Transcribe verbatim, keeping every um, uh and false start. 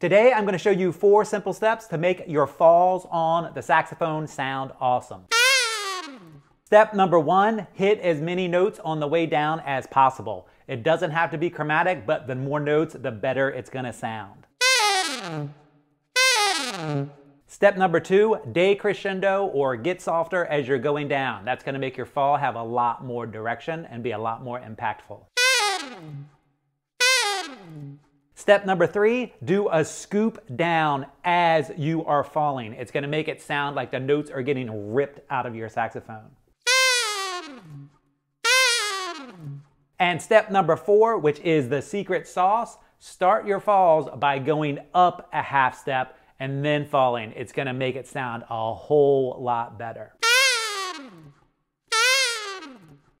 Today, I'm going to show you four simple steps to make your falls on the saxophone sound awesome. Step number one, hit as many notes on the way down as possible. It doesn't have to be chromatic, but the more notes, the better it's gonna sound. Step number two, decrescendo or get softer as you're going down. That's gonna make your fall have a lot more direction and be a lot more impactful. Step number three, do a scoop down as you are falling. It's gonna make it sound like the notes are getting ripped out of your saxophone. And step number four, which is the secret sauce, start your falls by going up a half step and then falling. It's gonna make it sound a whole lot better.